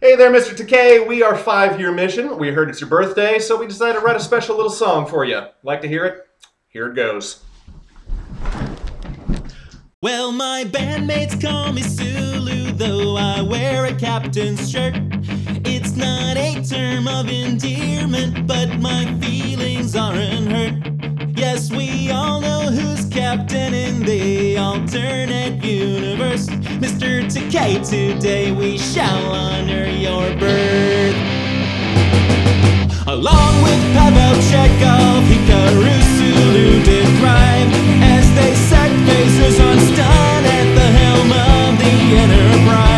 Hey there, Mr. Takei. We are 5 Year Mission. We heard it's your birthday, so we decided to write a special little song for you. Like to hear it? Here it goes. Well, my bandmates call me Sulu, though I wear a captain's shirt. It's not a term of endearment, but my feelings aren't hurt. Yes, we all know who's captain in the alternate universe. Mr. Takei, today we shall honor your birth. Along with Pavel Chekhov, Hikaru Sulu did thrive as they set faces on stun at the helm of the Enterprise.